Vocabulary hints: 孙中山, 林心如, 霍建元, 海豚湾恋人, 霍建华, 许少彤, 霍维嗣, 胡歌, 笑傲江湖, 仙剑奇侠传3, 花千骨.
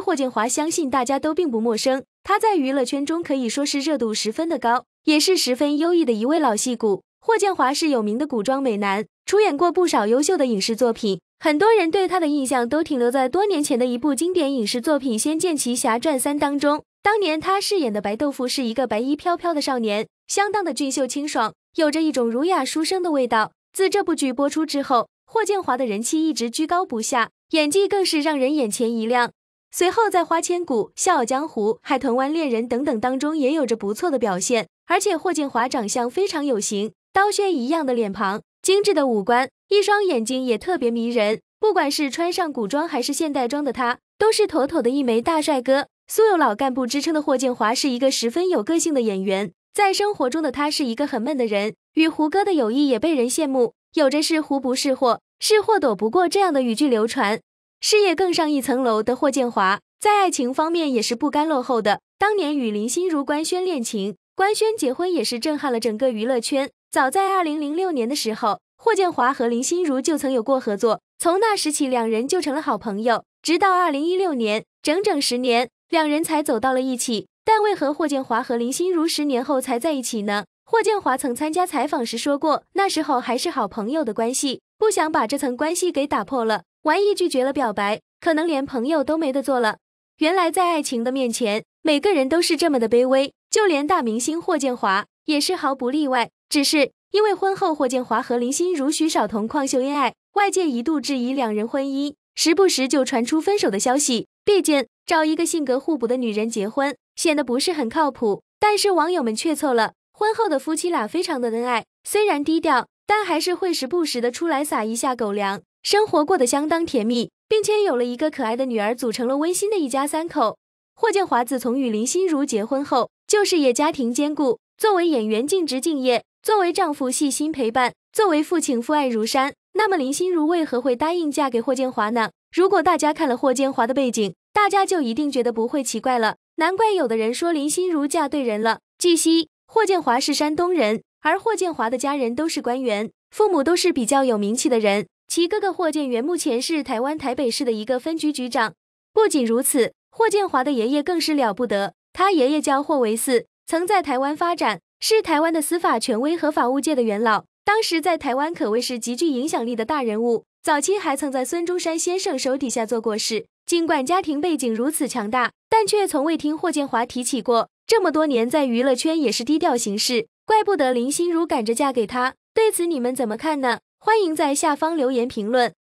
霍建华相信大家都并不陌生，他在娱乐圈中可以说是热度十分的高，也是十分优异的一位老戏骨。霍建华是有名的古装美男，出演过不少优秀的影视作品，很多人对他的印象都停留在多年前的一部经典影视作品《仙剑奇侠传3》当中。当年他饰演的白豆腐是一个白衣飘飘的少年，相当的俊秀清爽，有着一种儒雅书生的味道。自这部剧播出之后，霍建华的人气一直居高不下，演技更是让人眼前一亮。随后在《花千骨》《笑傲江湖》《海豚湾恋人》等等当中也有着不错的表现，而且霍建华长相非常有型，刀削一样的脸庞，精致的五官，一双眼睛也特别迷人。不管是穿上古装还是现代装的他，都是妥妥的一枚大帅哥。素有老干部之称的霍建华是一个十分有个性的演员，在生活中的他是一个很闷的人，与胡歌的友谊也被人羡慕，有着是胡不是祸，是祸躲不过这样的语句流传。事业更上一层楼的霍建华，在爱情方面也是不甘落后的。当年与林心如官宣恋情、官宣结婚也是震撼了整个娱乐圈。早在2006年的时候，霍建华和林心如就曾有过合作，从那时起两人就成了好朋友，直到2016年，整整10年，两人才走到了一起。但为何霍建华和林心如10年后才在一起呢？霍建华曾参加采访时说过，那时候还是好朋友的关系，不想把这层关系给打破了。玩意拒绝了表白，可能连朋友都没得做了。原来在爱情的面前，每个人都是这么的卑微，就连大明星霍建华也是毫不例外。只是因为婚后霍建华和林心如、许少彤旷秀恩爱，外界一度质疑两人婚姻，时不时就传出分手的消息。毕竟找一个性格互补的女人结婚，显得不是很靠谱。但是网友们却错了，婚后的夫妻俩非常的恩爱，虽然低调，但还是会时不时的出来撒一下狗粮。生活过得相当甜蜜，并且有了一个可爱的女儿，组成了温馨的一家三口。霍建华自从与林心如结婚后，就事业家庭兼顾，作为演员尽职敬业，作为丈夫细心陪伴，作为父亲父爱如山。那么林心如为何会答应嫁给霍建华呢？如果大家看了霍建华的背景，大家就一定觉得不会奇怪了。难怪有的人说林心如嫁对人了。据悉，霍建华是山东人，而霍建华的家人都是官员，父母都是比较有名气的人。其哥哥霍建元目前是台湾台北市的一个分局局长。不仅如此，霍建华的爷爷更是了不得，他爷爷叫霍维嗣，曾在台湾发展，是台湾的司法权威和法务界的元老，当时在台湾可谓是极具影响力的大人物，早期还曾在孙中山先生手底下做过事。尽管家庭背景如此强大，但却从未听霍建华提起过，这么多年在娱乐圈也是低调行事，怪不得林心如赶着嫁给他。对此你们怎么看呢？欢迎在下方留言评论。